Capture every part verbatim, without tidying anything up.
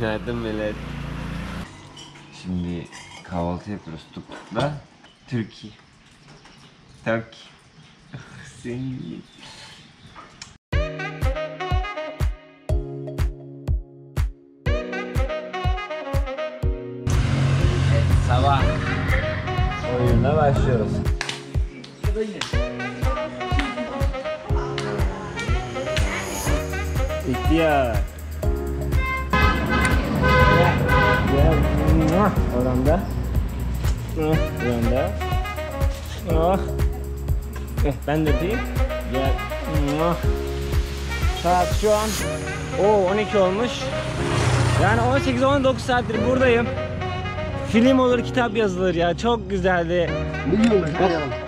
Günaydın millet. Şimdi kahvaltı yapıyoruz Tuktuk'la. Türkiye. Türkiye. Zengin. Evet, sabah oyununa başlıyoruz. İhtiyar. Gel. Oradan da. Oradan da. Ah. Eh, ben de değil. Gel. Saat şu an o on iki olmuş. Yani on sekiz on dokuz saattir buradayım. Film olur, kitap yazılır ya. Çok güzeldi. Biliyorum.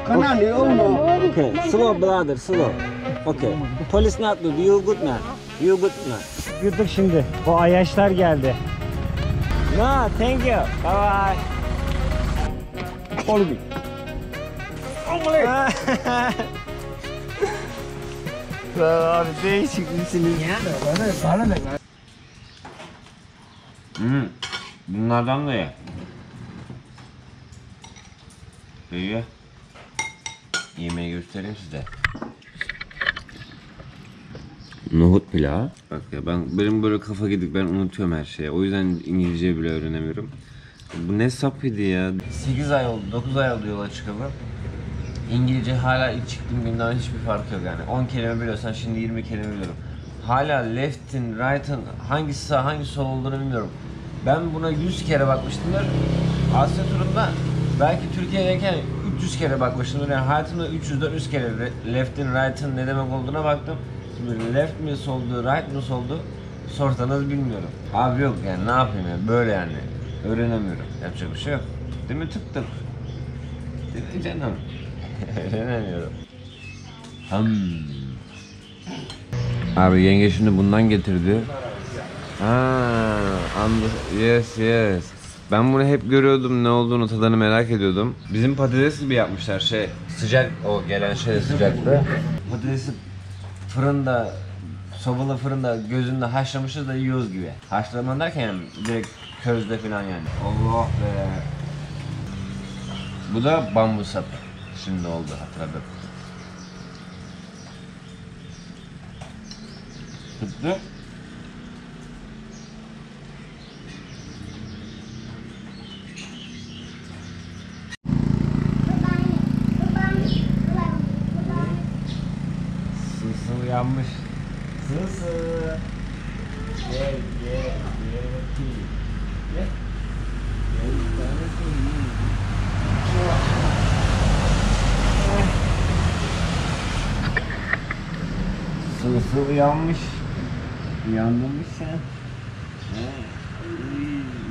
Kanali olma. Okay. Slow brother, slow. Okay. Polis not good. You good man. You good man. Yurduk şimdi. O ayaşlar geldi. No, thank you. Bye bye. Follow me. Lan abi değişik misiniz? Bana ne? Hmm, bunlardan da ye. İyi. Yemeği göstereyim size. Nohut pilavı. Bak ya ben benim böyle kafa gidik, ben unutuyorum her şeyi. O yüzden İngilizce bile öğrenemiyorum. Bu ne sapıydı ya? sekiz ay oldu, dokuz ay oldu yola çıkalım. İngilizce hala ilk çıktığım günden hiçbir farkı yok yani. on kelime biliyorsan şimdi yirmi kelime biliyorum. Hala left'in, right'ın hangisi sağ hangisi sol olduğunu bilmiyorum. Ben buna yüz kere bakmıştımdır. Asya turunda belki Türkiye'deyken üç yüz kere bakmıştımdır. Yani hayatımda üç yüzden üç kere left'in, right'ın ne demek olduğuna baktım. Şimdi left mi soldu, right mi soldu sorsanız bilmiyorum. Abi yok yani, ne yapayım ya, böyle yani. Öğrenemiyorum. Yapacak bir şey yok. Değil mi tık tık? Değil mi canım? Öğrenemiyorum. Ham. Abi yenge şimdi bundan getirdi. Haa. Yes yes. Ben bunu hep görüyordum, ne olduğunu, tadını merak ediyordum. Bizim patates gibi yapmışlar şey. Sıcak o gelen şey sıcakta. Patatesi fırında, sobalı fırında gözünde haşlamışız da yiyoruz gibi. Haşlamadan derken yani direkt közde falan yani. Allah be. Bu da bambu sapı. Şimdi oldu, hatırladım. Tuttu. Sısıl yanmış. Sısıl. Gel gel gel bakayım. Gel. Gel bakayım. Sısıl yanmış. Yandın mı sen? He.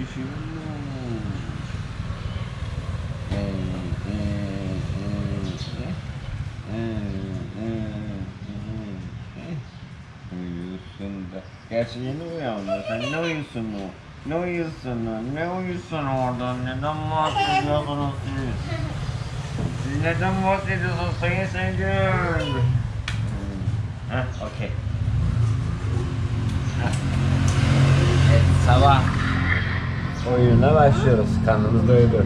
Üşüdün mü? Eee uyuyorsun da. Gerçi yeni uyandın. Sen ne uyuyorsun o? Ne uyuyorsun o? Ne uyuyorsun orada? Neden bahsediyorsunuz siz? Siz neden bahsediyorsunuz sayın seyirciler? Hah, okey. Evet, sabah oyununa başlıyoruz. Karnımız doydu.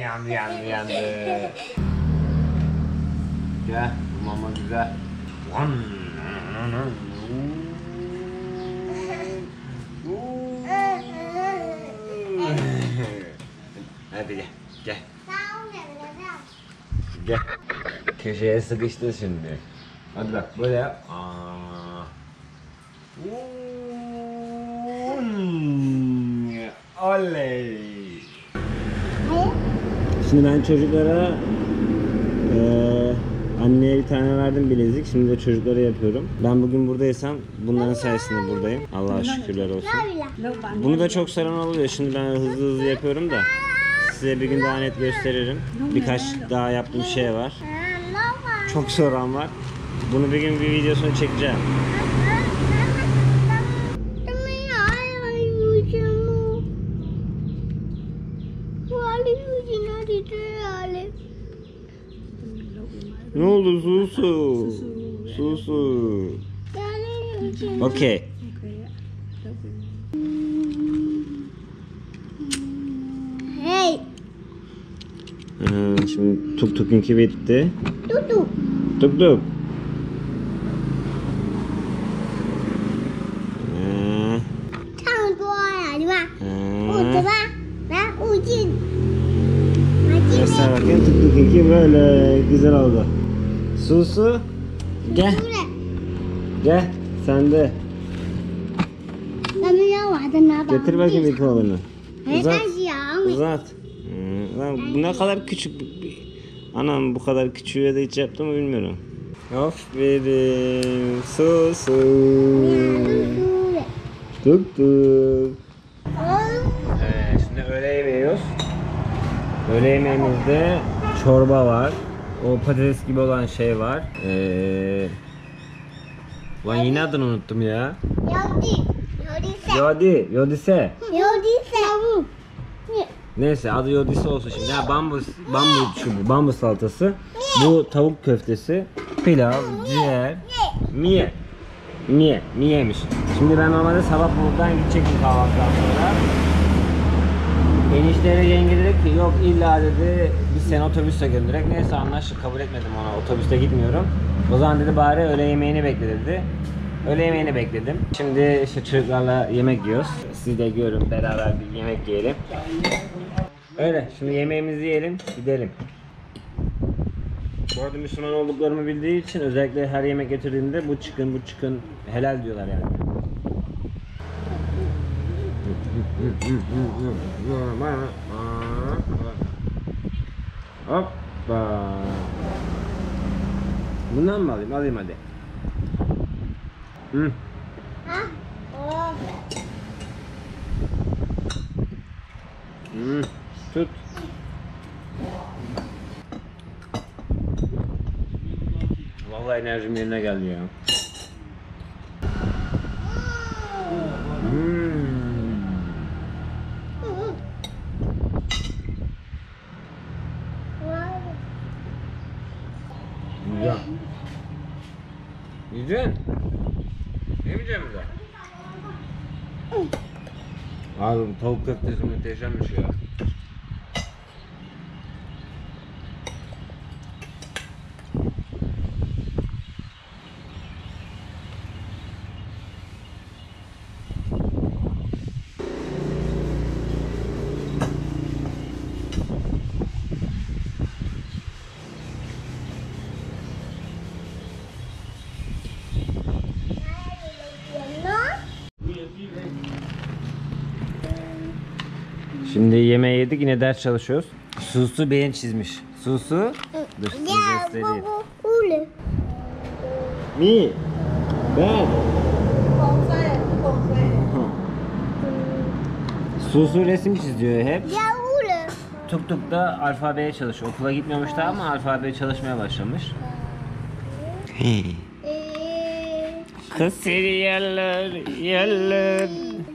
Yandı yandı yandı. Gel mama güzel. Hadi gel gel. Gel. Köşeye sıkıştı şimdi. Hadi bak böyle yap. Oley. Şimdi ben çocuklara e, anneye bir tane verdim bilezik. Şimdi de çocuklara yapıyorum. Ben bugün buradaysam bunların sayesinde buradayım. Allah'a şükürler olsun. Bunu da çok saran oluyor. Şimdi ben hızlı hızlı yapıyorum da size bir gün daha net gösteririm. Birkaç daha yaptığım şey var. Çok soran var. Bunu bir gün bir videosunu çekeceğim. Ne oldu Susu? Susu. Okay. Hey. Ee, şimdi Tuk Tuk'unki bitti. Tuk Tuk. Tuk Tuk. Mesela bakın Tuk Tuk'unki böyle güzel oldu. Susu, gel. Gel, sen de. Getir bakayım bir kolunu. Uzat, uzat. Hmm, bu ne kadar küçük. Anam bu kadar küçüğe de hiç yaptı mı bilmiyorum. Aferin. Susu. Tuk tuk. Evet, şimdi öğle yemeği yiyoruz. Öğle yemeğimizde çorba var. O patates gibi olan şey var. Ee, lan yine adını unuttum ya. Yodise. Yodi, Yodise. Yodise. Neyse adı Yodise olsun şimdi. Ha, bambu, bambu çubuğu, bambu salatası. Bu tavuk köftesi, pilav, ciğer, miye. Miye, miyemiş. Şimdi ben normalde sabah buradan gidecektim kahvaltıdan sonra. Enişteyle yenge dedi ki yok illa dedi biz seni otobüste gönderek, neyse anlaştık, kabul etmedim, ona otobüste gitmiyorum. O zaman dedi bari öğle yemeğini bekle dedi. Öğle yemeğini bekledim. Şimdi işte çocuklarla yemek yiyoruz. Sizi de görün, beraber bir yemek yiyelim. Öyle şimdi yemeğimizi yiyelim gidelim. Bu arada Müslüman olduklarımı bildiği için özellikle her yemek getirdiğinde bu çıkın bu çıkın helal diyorlar yani. Hoppa. Bundan mı alayım? Alayım hadi. Hı. Hı. Tut. Vallahi enerjim yerine geldi ya. Güzel. Yiyeceksin. Yemeyeceksin mi daha? Abi bu tavuk köftesi muhteşemmiş ya. Şimdi yemeği yedik, yine ders çalışıyoruz. Susu beyin çizmiş. Susu. Dur size göstereyim. Mi. Ben. Susu resim çiziyor hep. Tuk tuk da alfabeye çalışıyor. Okula gitmiyormuş da ama alfabeye çalışmaya başlamış. Kısır yerler yerler.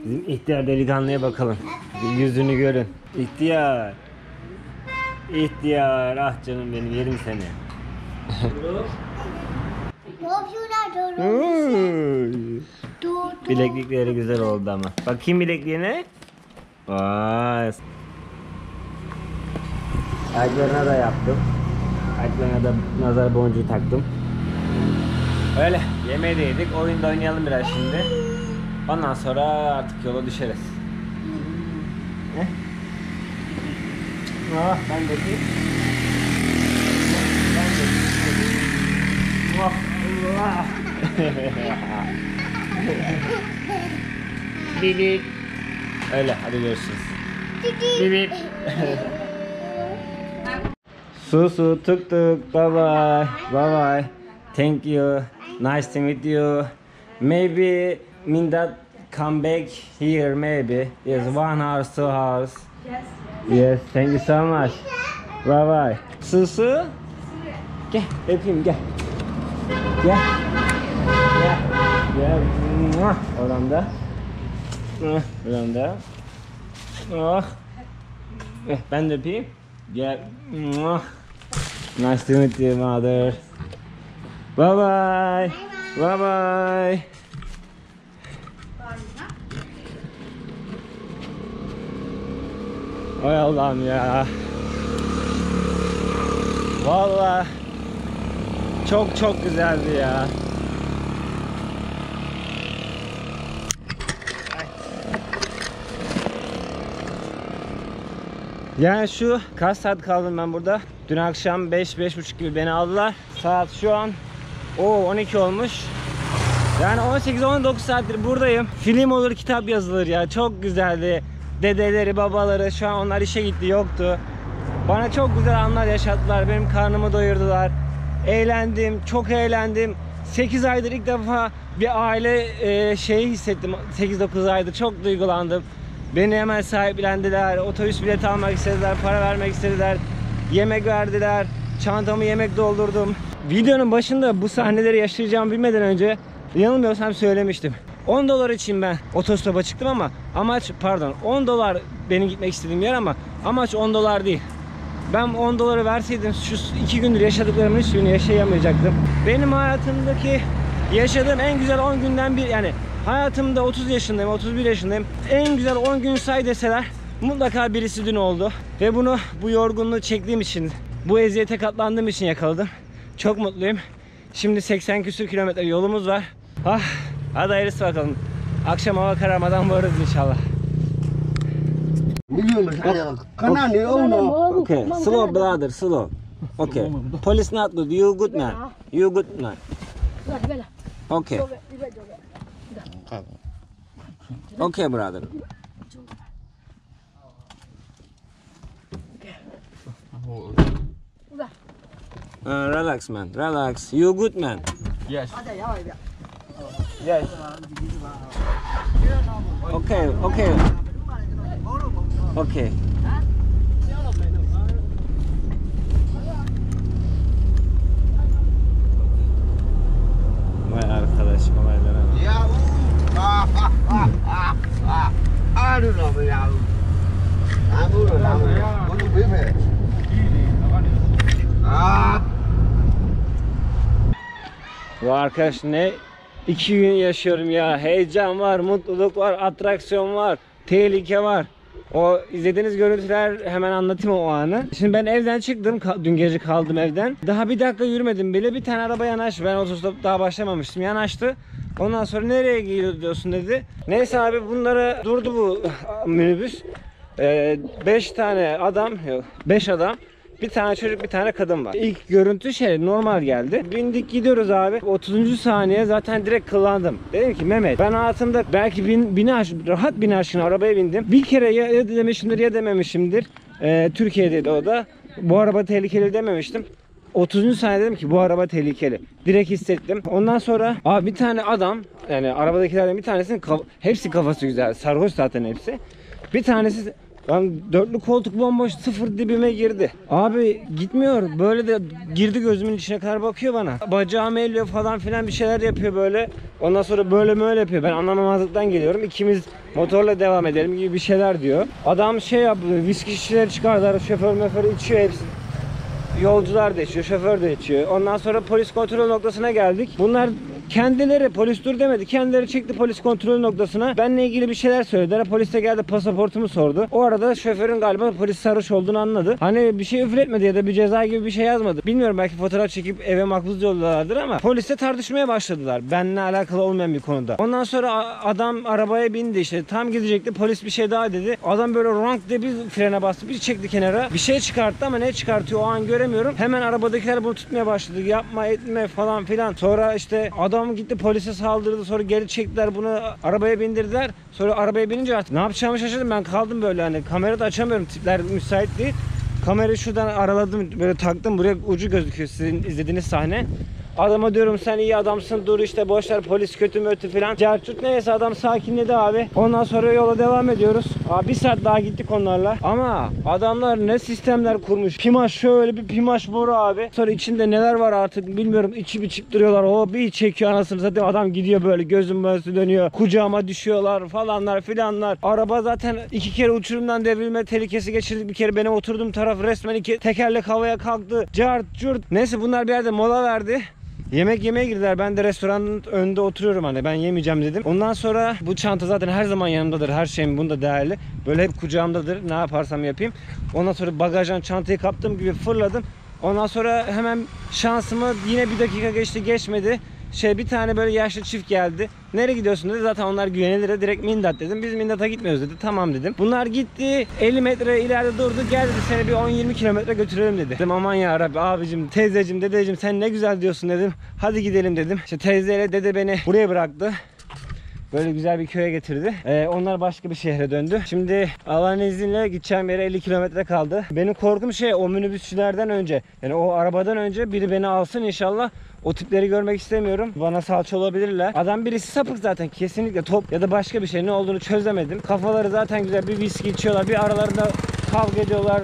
Bizim ihtiyar delikanlıya bakalım. Bir yüzünü görün. İhtiyar. İhtiyar. Ah canım benim, yerim seni. Bileklikleri güzel oldu ama. Bakayım bilekliğine. Vay. Ayaklarına da yaptım. Ayaklarına da nazar boncuğu taktım. Öyle. Yemeği de yedik. Oyunda oynayalım biraz şimdi. Ondan sonra artık yola düşeriz. Ah ben de ki. Ben de ki. Vah Allah. Bibip. Öyle hadi görüşürüz. Bibip. Susu tuk tuk. Bye bye. Bye bye. Thank you. Nice to meet you. Maybe Mindat come back here maybe. Yes, one house, two house. Yes. Yes, thank you so much. Bye bye. Susu. Gel, öpeyim gel. Gel. Gel. Gel. Oradan da. Oradan da. Ah. Eh, ben de öpeyim. Gel. Nice to meet you, mother. Bye bye. Bye bye. Ay Allah'ım ya. Vallahi çok çok güzeldi ya. Yani şu kaç saat kaldım ben burada? Dün akşam beş beş buçuk gibi beni aldılar. Saat şu an o on iki olmuş. Yani on sekiz on dokuz saattir buradayım. Film olur, kitap yazılır ya. Çok güzeldi. Dedeleri, babaları, şu an onlar işe gitti, yoktu. Bana çok güzel anlar yaşattılar. Benim karnımı doyurdular. Eğlendim, çok eğlendim. sekiz aydır ilk defa bir aile e, şeyi hissettim. sekiz dokuz aydır çok duygulandım. Beni hemen sahiplendiler. Otobüs bileti almak istediler, para vermek istediler. Yemek verdiler. Çantamı yemek doldurdum. Videonun başında bu sahneleri yaşayacağımı bilmeden önce yanılmıyorsam söylemiştim. on dolar için ben otostopa çıktım ama amaç, pardon, on dolar benim gitmek istediğim yer ama amaç on dolar değil. Ben on doları verseydim şu iki gündür yaşadıklarımın hiçbirini yaşayamayacaktım. Benim hayatımdaki yaşadığım en güzel on günden bir, yani hayatımda otuz yaşındayım, otuz bir yaşındayım. En güzel on gün say deseler mutlaka birisi dün oldu. Ve bunu, bu yorgunluğu çektiğim için, bu eziyete katlandığım için yakaladım. Çok mutluyum. Şimdi seksen küsür kilometre yolumuz var. Ah, hadi hayırlısı bakalım. Akşam hava kararmadan varız inşallah. Okay, slow brother, slow. Okay. Police not good. You good man. You good man. Okay. Okay brother. Uh, relax man, relax. You good man. Yes. Yes. Okay, okay. Okay. Vay arkadaş, olaylara bak. Ya ah ah ah ah ah. Arıyorum ya. Arıyorum ya. Bunu bilme. Ah. Bu arkadaş ne? İki gün yaşıyorum ya. Heyecan var, mutluluk var, atraksiyon var, tehlike var. O izlediğiniz görüntüler, hemen anlatayım o anı. Şimdi ben evden çıktım, dün gece kaldım evden. Daha bir dakika yürümedim bile, bir tane araba yanaştı. Ben otostop daha başlamamıştım, yanaştı. Ondan sonra nereye gidiyorsun dedi. Neyse abi, bunlara durdu bu minibüs. Ee, beş tane adam, yok beş adam. Bir tane çocuk, bir tane kadın var. İlk görüntü şey normal geldi. Bindik, gidiyoruz abi. otuzuncu saniye zaten direkt kıllandım. Dedim ki Mehmet, ben hayatımda belki bin, bine aş, rahat bine aşkına arabaya bindim. Bir kere ya, ya demişimdir ya dememişimdir. Ee, Türkiye'deydi o da. Bu araba tehlikeli dememiştim. otuzuncu saniye dedim ki bu araba tehlikeli. Direkt hissettim. Ondan sonra abi bir tane adam, yani arabadakilerden bir tanesinin kaf hepsi kafası güzel. Sarhoş zaten hepsi. Bir tanesi, lan dörtlü koltuk bomboş, sıfır dibime girdi. Abi gitmiyor. Böyle de girdi gözümün içine kadar, bakıyor bana. Bacağımı elliyor falan filan, bir şeyler yapıyor böyle. Ondan sonra böyle böyle yapıyor. Ben anlamamazlıktan geliyorum. İkimiz motorla devam edelim gibi bir şeyler diyor. Adam şey yapıyor. Viski şişeleri çıkardılar. Şoför möför içiyor hepsi. Yolcular da içiyor. Şoför de içiyor. Ondan sonra polis kontrol noktasına geldik. Bunlar kendileri, polis dur demedi. Kendileri çekti polis kontrol noktasına. Benle ilgili bir şeyler söylediler. Polis de geldi, pasaportumu sordu. O arada şoförün galiba polis sarhoş olduğunu anladı. Hani bir şey üfletmedi ya da bir ceza gibi bir şey yazmadı. Bilmiyorum, belki fotoğraf çekip eve makbuz yoldalardır ama polisle tartışmaya başladılar. Benle alakalı olmayan bir konuda. Ondan sonra adam arabaya bindi işte. Tam gidecekti. Polis bir şey daha dedi. Adam böyle rank diye bir frene bastı. Bir çekti kenara. Bir şey çıkarttı ama ne çıkartıyor o an göremiyorum. Hemen arabadakiler bunu tutmaya başladı. Yapma etme falan filan. Sonra işte adam Adam gitti polise saldırdı, sonra geri çektiler bunu, arabaya bindirdiler. Sonra arabaya binince artık ne yapacağımı şaşırdım, ben kaldım böyle, hani kamerayı da açamıyorum, tipler müsait değil. Kamerayı şuradan araladım, böyle taktım, buraya ucu gözüküyor sizin izlediğiniz sahne. Adama diyorum sen iyi adamsın, dur işte boşver, polis kötü mü ötü filan. Cerçut neyse adam sakinledi abi. Ondan sonra yola devam ediyoruz. Abi bir saat daha gittik onlarla. Ama adamlar ne sistemler kurmuş. Pimaş şöyle bir pimaş boru abi. Sonra içinde neler var artık bilmiyorum. İçi biçip duruyorlar. O bir çekiyor anasını satayım. Adam gidiyor böyle, gözüm böyle dönüyor. Kucağıma düşüyorlar falanlar filanlar. Araba zaten iki kere uçurumdan devrilme tehlikesi geçirdik. Bir kere benim oturduğum taraf resmen iki tekerlek havaya kalktı. Cart curt. Neyse bunlar bir yerde mola verdi. Yemek yemeye girdiler. Ben de restoranın önünde oturuyorum, hani ben yemeyeceğim dedim. Ondan sonra bu çanta zaten her zaman yanımdadır. Her şeyim bunda değerli. Böyle hep kucağımdadır. Ne yaparsam yapayım. Ondan sonra bagajdan çantayı kaptığım gibi fırladım. Ondan sonra hemen şansımı yine bir dakika geçti geçmedi. Şey bir tane böyle yaşlı çift geldi. Nereye gidiyorsun dedi. Zaten onlar güvenilir de direkt Mindat dedim. Biz Mindat'a gitmiyoruz dedi. Tamam dedim. Bunlar gitti. elli metre ileride durdu. Gel dedi seni bir on yirmi kilometre götürelim dedi. Dedim aman ya Rabbi, abicim, teyzecim, dedeciğim sen ne güzel diyorsun dedim. Hadi gidelim dedim. İşte teyzeyle dede beni buraya bıraktı. Böyle güzel bir köye getirdi. Ee, onlar başka bir şehre döndü. Şimdi Allah'ın izniyle gideceğim yere elli kilometre kaldı. Benim korkum şey, o minibüsçülerden önce, yani o arabadan önce biri beni alsın inşallah. O tipleri görmek istemiyorum. Bana salça olabilirler. Adam birisi sapık zaten. Kesinlikle top ya da başka bir şey, ne olduğunu çözemedim. Kafaları zaten güzel, bir viski içiyorlar. Bir aralarında kavga ediyorlar.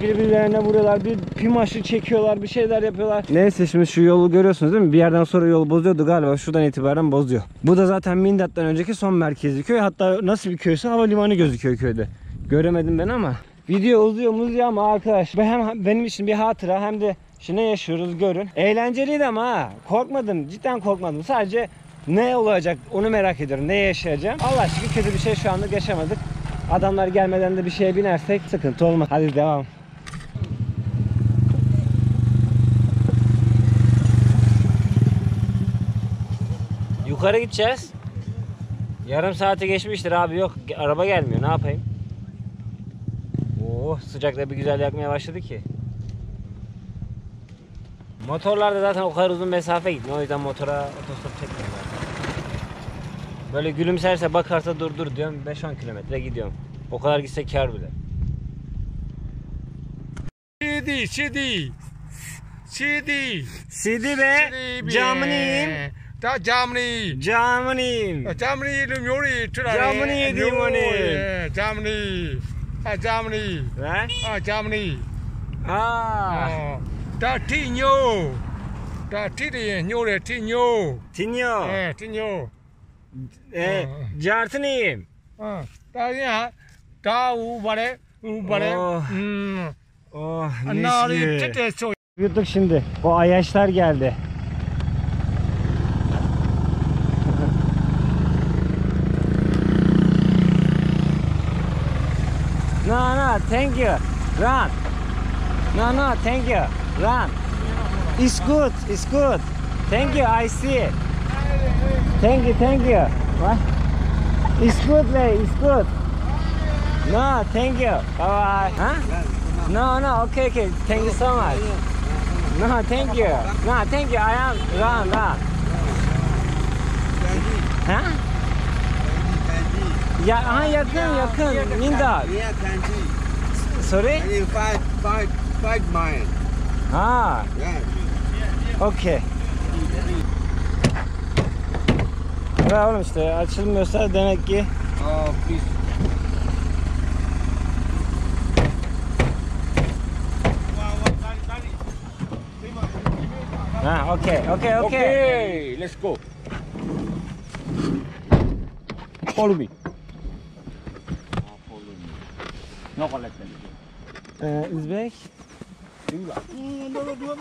Birbirlerine vuruyorlar, bir pimaşı çekiyorlar, bir şeyler yapıyorlar. Neyse şimdi şu yolu görüyorsunuz değil mi? Bir yerden sonra yolu bozuyordu galiba, şuradan itibaren bozuyor. Bu da zaten Mindat'tan önceki son merkezli köy. Hatta nasıl bir köyse havalimanı gözüküyor köyde. Göremedim ben ama. Video uzuyor muzuyor ama arkadaş. Hem benim için bir hatıra hem de şimdi ne yaşıyoruz görün. Eğlenceliydi ama ha. Korkmadım, cidden korkmadım. Sadece ne olacak onu merak ediyorum, ne yaşayacağım. Allah aşkına kötü bir şey şu anda yaşamadık. Adamlar gelmeden de bir şeye binersek sıkıntı olmaz. Hadi devam. Yukarı gideceğiz. Yarım saate geçmiştir abi, yok araba gelmiyor, ne yapayım. Oh sıcakta bir güzel yakmaya başladı ki. Motorlarda zaten o kadar uzun mesafe gitmiyor, o yüzden motora otostop çekmiyorlar. Böyle gülümserse bakarsa dur dur diyorum, beş on kilometre gidiyorum. O kadar gitse kar bile. Sidi sidi sidi sidi be camınıyım. Ta Germany. Germany. Germany lüm yori çırağı. Germany Germany. Germany. Ha Germany. Ne? Ha Germany. Ha. Ta Tinyo. Ta Tiri nyore Tinyo. Tinyo. He Tinyo. E Germany. Ha. Ta ya ta u bare u bare. Hmm. Oh. Anali tete so. Yuttuk şimdi. O ayaçlar geldi. No, no, thank you. Run. No, no, thank you. Run. It's good. It's good. Thank you. I see it. Thank you. Thank you. What? It's good, lady. It's good. No, thank you. Bye-bye. Huh? No, no. Okay, okay. Thank you so much. No, thank you. No, thank you. I am run, run. Huh? Ya aha yakın yakın Mindat. Sorry? five five five mile. Ha. Okay. Ya oğlum işte açılmıyorsa demek ki. Aa pis. Ha okay, okay, okay. Okay, let's go. Follow me. No collect them. Uh, Uzbek? English. No, no, no,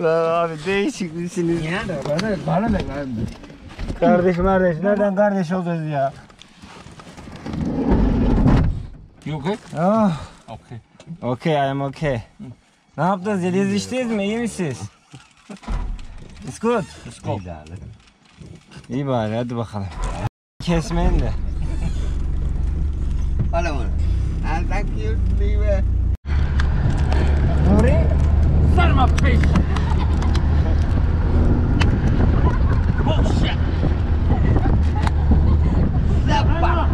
no. Abi değişiklisiniz. Nerede? Bana, bana ne abi? Kardeş kardeş, nereden kardeş oluyoruz ya? You okay? Oh. Okay. Okay, I am okay. Ne yaptınız? Yediniz içtiniz mi? İyi misiniz? It's good. It's good. İyi bari hadi bakalım. Kesmeyin de. Oğlum. Aldak yutli ve. Nuri. Sarma peş. Boşa. Zapa.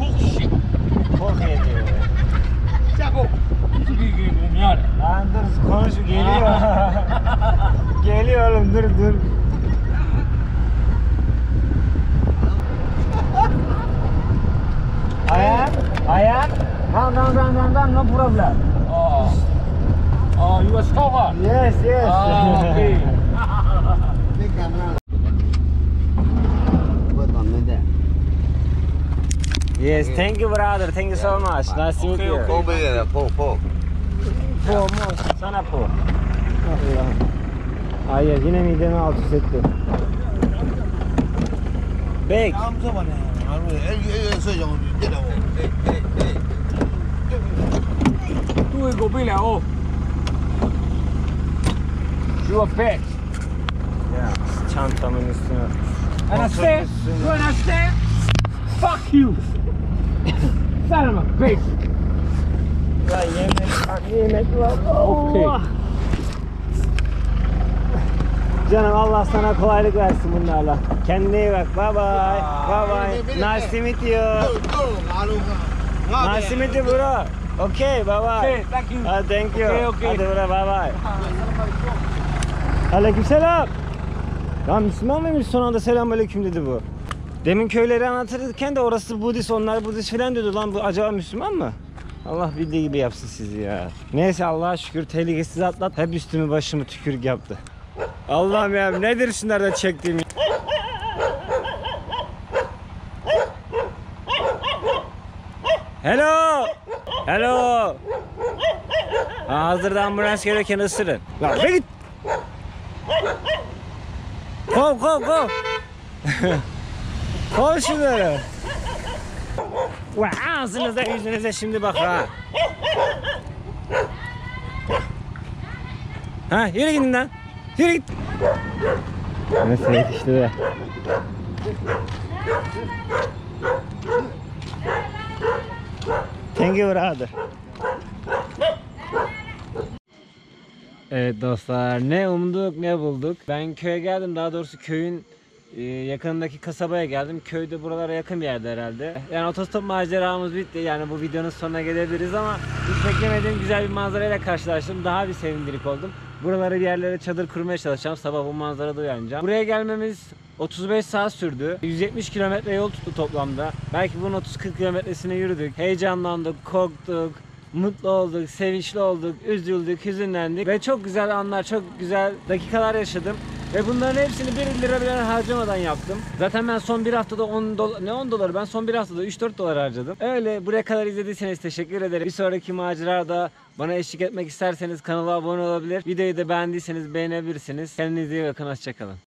Boşa. no problem. Oh, oh, you are Stoker? Yes, yes. Ah, okay. Yes, thank you, brother. Thank you so much. Nice to meet you. Okay, okay, brother. Po, po. Po, mo, sana po. Hayır, yine midemi alt üst etti. Bek. Tu ego bile o. You are back. Ya, çantamın üstüne. Anaste, you anaste. Fuck you. Son of a bitch. Ya yemek, yemek var. Okay. Canım Allah sana kolaylık versin bunlarla. Kendine iyi bak. Bye bye. Bye bye. Nice to meet you. Nice to meet you bro. Okay, bye bye. Thank you. Ah, thank you. Okay, okay. Hadi bro, bye bye. Aleykümselam. Ya Müslüman mıymış son anda selamünaleyküm dedi bu. Demin köyleri anlatırken de orası Budist, onlar Budist filan diyordu. Lan bu acaba Müslüman mı? Allah bildiği gibi yapsın sizi ya. Neyse Allah'a şükür tehlikesiz atlat. Hep üstümü başımı tükürük yaptı. Allah'ım ya nedir şunlardan çektiğim ya? Hello! Hello! Ha, hazırdan ambulans gelirken ısırın. Lan be git! Kov kov kov! Kov şunları! Ağzınıza yüzünüze şimdi bak ha! Ha yürü gidin lan! Yürü git. Nasıl yetişti be. Thank you brother. Evet dostlar, ne umduk ne bulduk. Ben köye geldim, daha doğrusu köyün yakınındaki kasabaya geldim. Köyde buralara yakın bir yerde herhalde. Yani otostop maceramız bitti. Yani bu videonun sonuna gelebiliriz ama hiç beklemediğim güzel bir manzarayla karşılaştım. Daha bir sevindirik oldum. Buralara bir yerlere çadır kurmaya çalışacağım. Sabah bu manzarada uyanacağım. Buraya gelmemiz otuz beş saat sürdü. yüz yetmiş kilometre yol tuttu toplamda. Belki bunun otuz kırk kilometresini yürüdük. Heyecanlandık, korktuk, mutlu olduk, sevinçli olduk, üzüldük, hüzünlendik. Ve çok güzel anlar, çok güzel dakikalar yaşadım. Ve bunların hepsini bir lira bile harcamadan yaptım. Zaten ben son bir haftada on dolar, ne on doları, ben son bir haftada üç dört dolar harcadım. Öyle, buraya kadar izlediyseniz teşekkür ederim. Bir sonraki macerada bana eşlik etmek isterseniz kanala abone olabilir. Videoyu da beğendiyseniz beğenebilirsiniz. Kendinize iyi bakın, hoşçakalın.